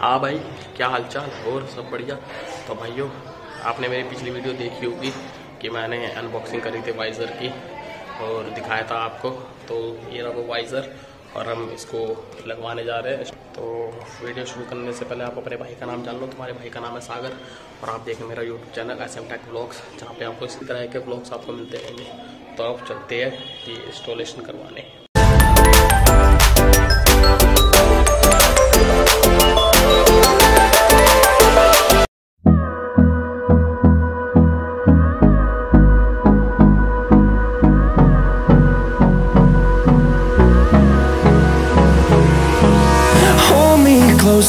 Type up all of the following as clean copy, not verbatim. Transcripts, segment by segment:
हाँ भाई, क्या हालचाल, और सब बढ़िया। तो भाइयों, आपने मेरी पिछली वीडियो देखी होगी कि मैंने अनबॉक्सिंग करी थी वाइज़र की और दिखाया था आपको। तो ये रहा वो वाइज़र और हम इसको लगवाने जा रहे हैं। तो वीडियो शुरू करने से पहले आप अपने भाई का नाम जान लो। तुम्हारे भाई का नाम है सागर और आप देखें मेरा YouTube channel S M tech vlogs, जहाँ पर आपको इसी तरह के व्लॉग्स आपको मिलते रहेंगे। तो आप चलते हैं कि इंस्टॉलेशन करवाने। Close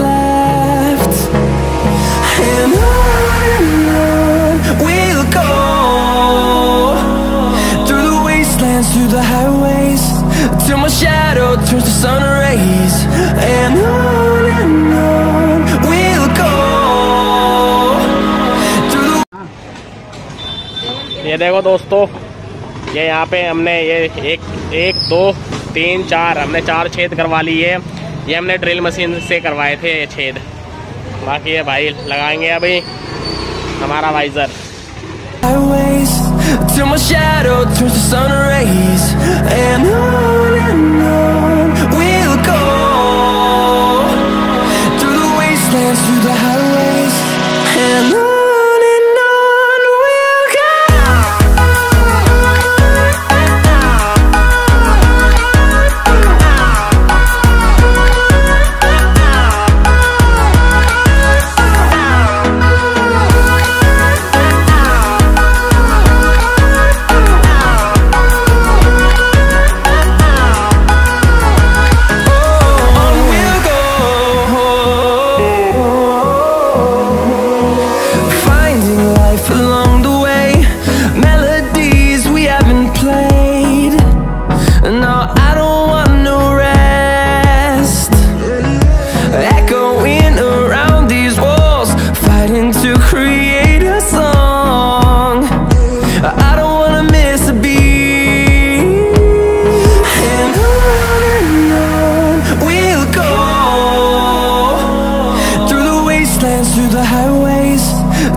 left. And on we'll go, through the wastelands, through the highways, till my shadow turns to sun rays. And on we'll go through the... ये देखो दोस्तों, ये यहाँ पे हमने ये एक दो तीन चार हमने चार छेद करवा लिए। ये हमने ड्रिल मशीन से करवाए थे ये छेद। बाकी ये भाई लगाएंगे अभी हमारा visor. Till my shadow turns to sun rays, and on